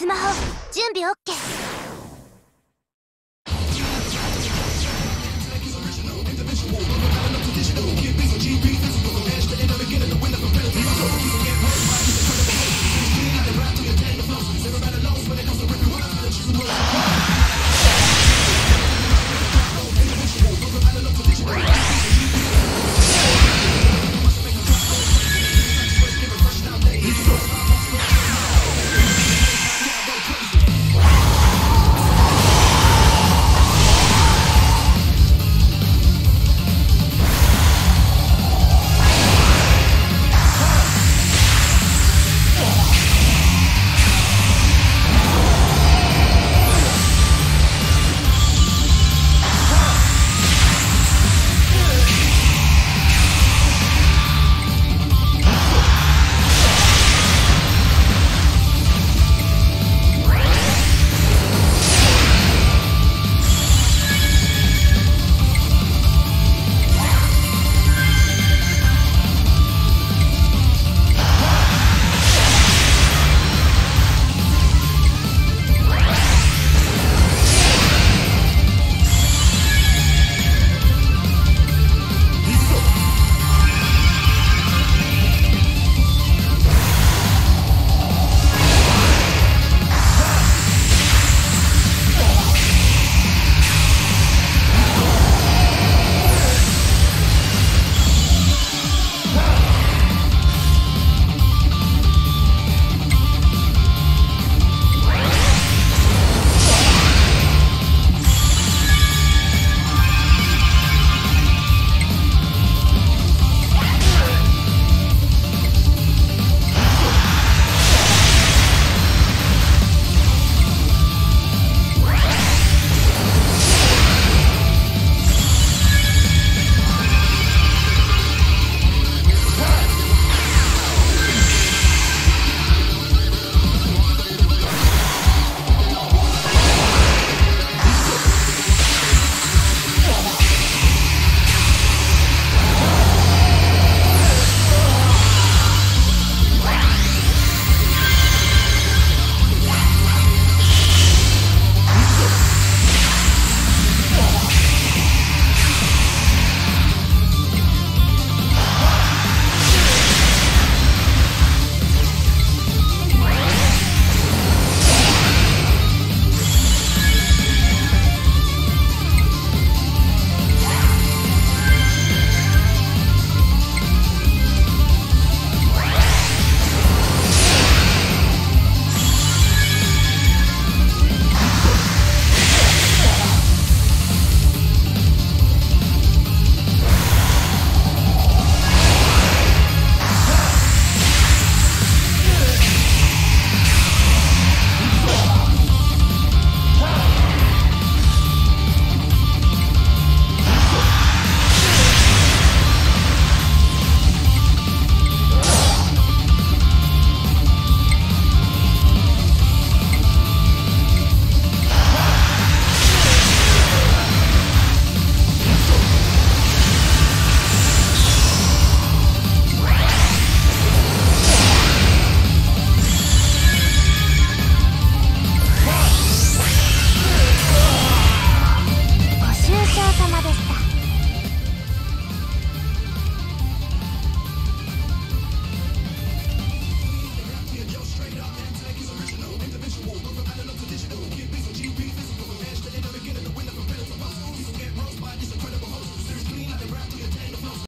スマホ準備 OK。